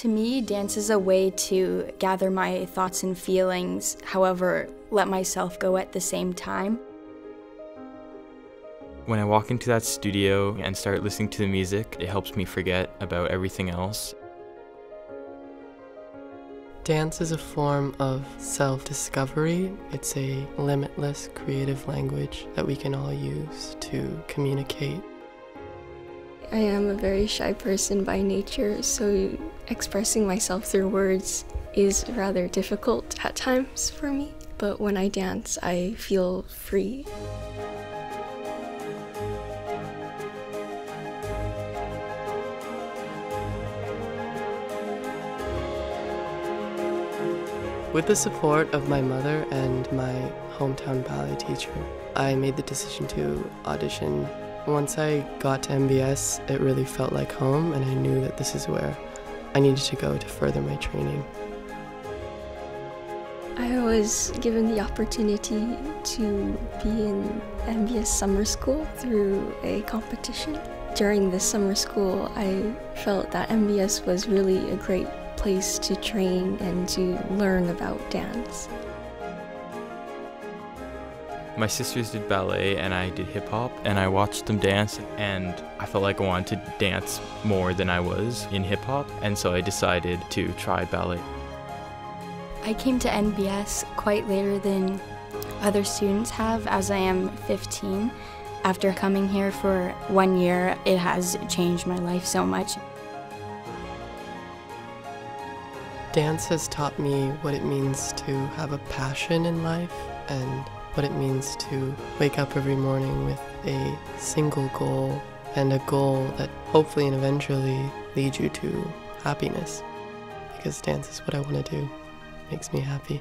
To me, dance is a way to gather my thoughts and feelings, however, let myself go at the same time. When I walk into that studio and start listening to the music, it helps me forget about everything else. Dance is a form of self-discovery. It's a limitless creative language that we can all use to communicate. I am a very shy person by nature, so expressing myself through words is rather difficult at times for me. But when I dance, I feel free. With the support of my mother and my hometown ballet teacher, I made the decision to audition. Once I got to MBS, it really felt like home, and I knew that this is where I needed to go to further my training. I was given the opportunity to be in MBS summer school through a competition. During this summer school, I felt that MBS was really a great place to train and to learn about dance. My sisters did ballet and I did hip hop, and I watched them dance and I felt like I wanted to dance more than I was in hip hop, and so I decided to try ballet. I came to NBS quite later than other students have, as I am 15. After coming here for 1 year, it has changed my life so much. Dance has taught me what it means to have a passion in life and what it means to wake up every morning with a single goal, and a goal that hopefully and eventually leads you to happiness. Because dance is what I want to do. It makes me happy.